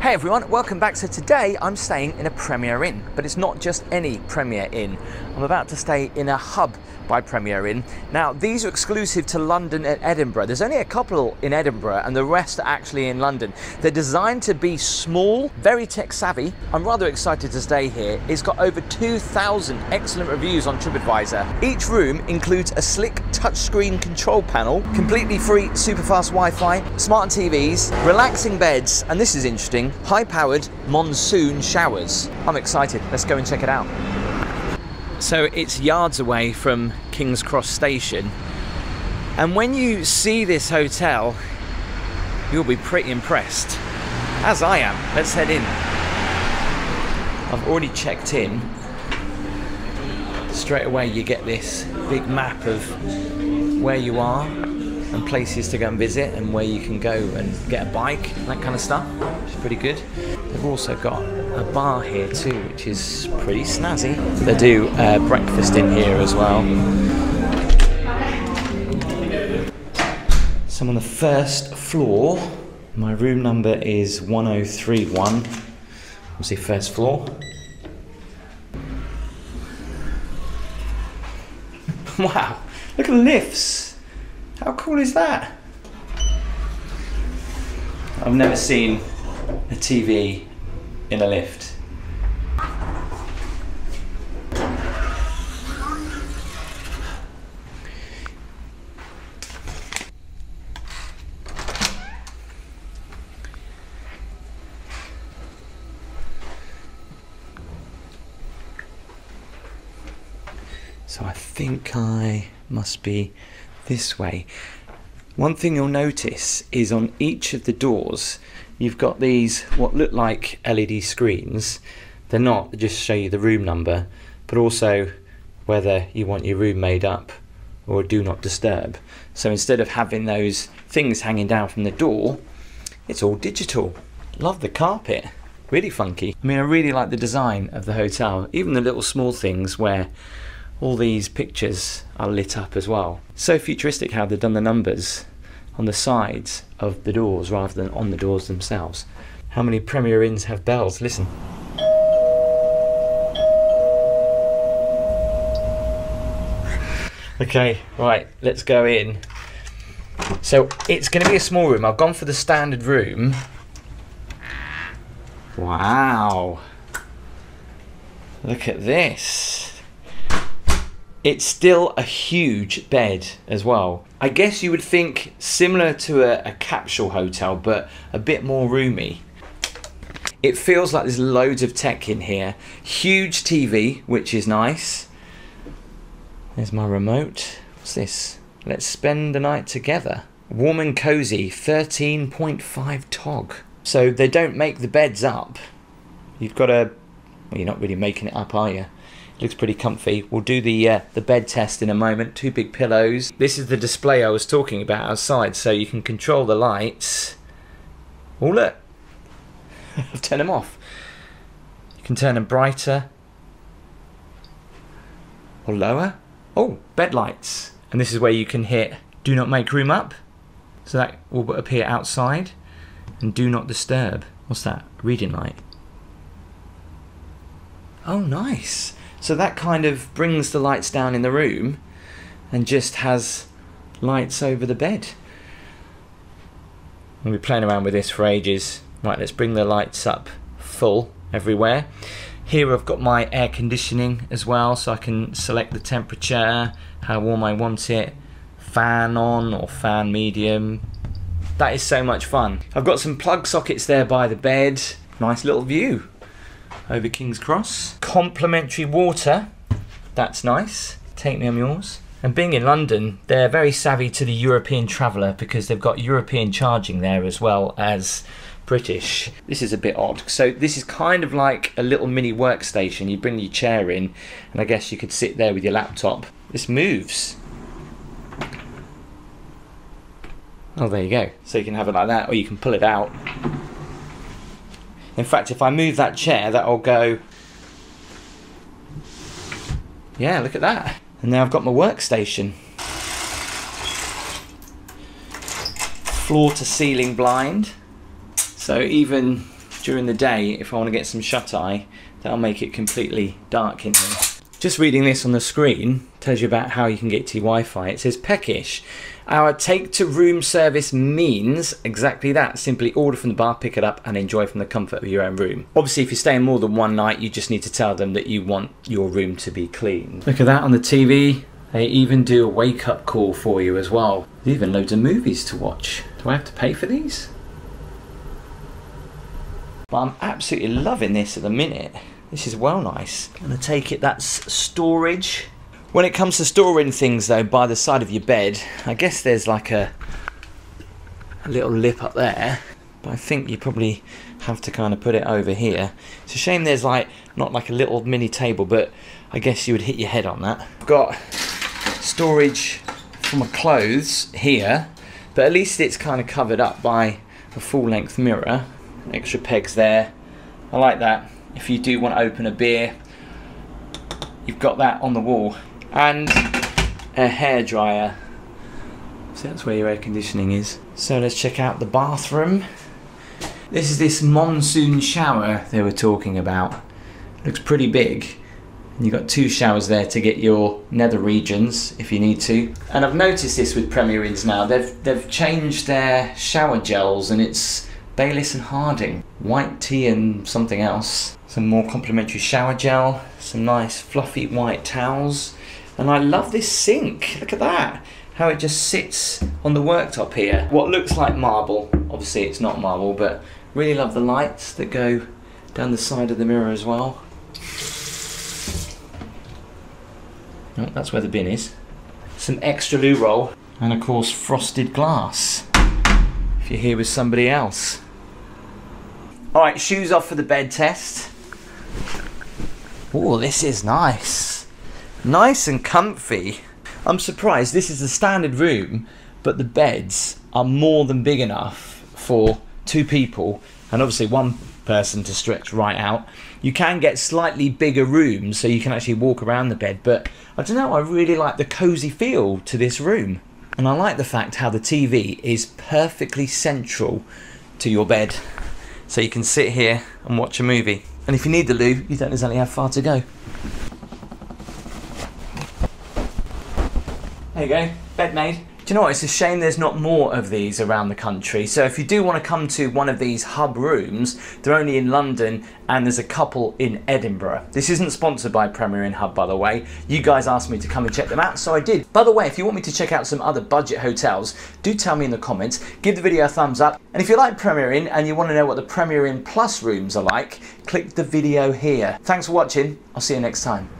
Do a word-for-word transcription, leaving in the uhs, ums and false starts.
Hey everyone, welcome back. So today I'm staying in a Premier Inn, but it's not just any Premier Inn. I'm about to stay in a Hub by Premier Inn. Now, these are exclusive to London and Edinburgh. There's only a couple in Edinburgh and the rest are actually in London. They're designed to be small, very tech savvy. I'm rather excited to stay here. It's got over two thousand excellent reviews on TripAdvisor. Each room includes a slick touchscreen control panel, completely free superfast Wi-Fi, smart T Vs, relaxing beds, and this is interesting, high-powered monsoon showers. I'm excited. Let's go and check it out. So it's yards away from King's Cross station, and when you see this hotel you'll be pretty impressed, as I am. Let's head in. I've already checked in. Straight away you get this big map of where you are and places to go and visit and where you can go and get a bike, that kind of stuff, which is pretty good. They've also got a bar here too, which is pretty snazzy. They do uh, breakfast in here as well. So I'm on the first floor. My room number is one oh three one. We'll see first floor. Wow, look at the lifts. How cool is that? I've never seen a T V in a lift. So I think I must be this way. One thing you'll notice is on each of the doors you've got these what look like L E D screens. They're not, they just show you the room number, but also whether you want your room made up or do not disturb. So instead of having those things hanging down from the door, it's all digital. Love the carpet, really funky. I mean, I really like the design of the hotel, even the little small things where all these pictures are lit up as well. So futuristic how they've done the numbers on the sides of the doors rather than on the doors themselves. How many Premier Inns have bells? Listen. Okay, right, let's go in. So it's gonna be a small room. I've gone for the standard room. Wow. Look at this. It's still a huge bed as well. I guess you would think similar to a, a capsule hotel, but a bit more roomy. It feels like there's loads of tech in here. Huge T V, which is nice. There's my remote. What's this? Let's spend the night together. Warm and cozy, thirteen point five T O G. So they don't make the beds up. You've got a, well, you're not really making it up, are you? Looks pretty comfy. We'll do the uh, the bed test in a moment. Two big pillows. This is the display I was talking about outside, so you can control the lights. Oh look, I've turned them off. You can turn them brighter or lower. Oh, bed lights. And this is where you can hit do not make room up. So that will appear outside. And do not disturb. What's that? Reading light. Oh, nice. So that kind of brings the lights down in the room and just has lights over the bed. We'll be playing around with this for ages. Right, let's bring the lights up full everywhere. Here I've got my air conditioning as well, so I can select the temperature, how warm I want it, fan on or fan medium. That is so much fun. I've got some plug sockets there by the bed. Nice little view over King's Cross. Complimentary water, that's nice. Take me, I'm yours. And being in London, they're very savvy to the European traveller because they've got European charging there as well as British. This is a bit odd. So this is kind of like a little mini workstation. You bring your chair in and I guess you could sit there with your laptop. This moves. Oh, there you go. So you can have it like that or you can pull it out. In fact, if I move that chair, that'll go. Yeah, look at that. And now I've got my workstation. Floor to ceiling blind. So even during the day if I want to get some shut-eye, that'll make it completely dark in here. Just reading this on the screen tells you about how you can get to your Wi-Fi. It says, Peckish, our take-to-room service means exactly that. Simply order from the bar, pick it up, and enjoy from the comfort of your own room. Obviously, if you're staying more than one night, you just need to tell them that you want your room to be clean. Look at that on the T V. They even do a wake-up call for you as well. There's even loads of movies to watch. Do I have to pay for these? Well, I'm absolutely loving this at the minute. This is well nice. I'm gonna take it that's storage. When it comes to storing things though, by the side of your bed, I guess there's like a, a little lip up there, but I think you probably have to kind of put it over here. It's a shame there's like, not like a little mini table, but I guess you would hit your head on that. I've got storage for my clothes here, but at least it's kind of covered up by a full length mirror. Extra pegs there, I like that. If you do want to open a beer, you've got that on the wall. And a hairdryer. So that's where your air conditioning is. So let's check out the bathroom. This is this monsoon shower they were talking about. Looks pretty big. And you've got two showers there to get your nether regions if you need to. And I've noticed this with Premier Inns now. They've, they've changed their shower gels and it's Bayliss and Harding. White tea and something else. Some more complimentary shower gel, some nice fluffy white towels. And I love this sink, look at that. How it just sits on the worktop here. What looks like marble, obviously it's not marble, but really love the lights that go down the side of the mirror as well. Oh, that's where the bin is. Some extra loo roll. And of course frosted glass, if you're here with somebody else. Alright, shoes off for the bed test. Oh, this is nice. Nice and comfy. I'm surprised this is a standard room, but the beds are more than big enough for two people, and obviously one person to stretch right out. You can get slightly bigger rooms, so you can actually walk around the bed, but I don't know, I really like the cozy feel to this room. And I like the fact how the T V is perfectly central to your bed. So you can sit here and watch a movie. And if you need the loo, you don't exactly have far to go. There you go, bed made. Do you know what, it's a shame there's not more of these around the country. So if you do want to come to one of these hub rooms, they're only in London and there's a couple in Edinburgh. This isn't sponsored by Premier Inn Hub, by the way. You guys asked me to come and check them out, so I did. By the way, if you want me to check out some other budget hotels, do tell me in the comments, give the video a thumbs up. And if you like Premier Inn and you want to know what the Premier Inn Plus rooms are like, click the video here. Thanks for watching, I'll see you next time.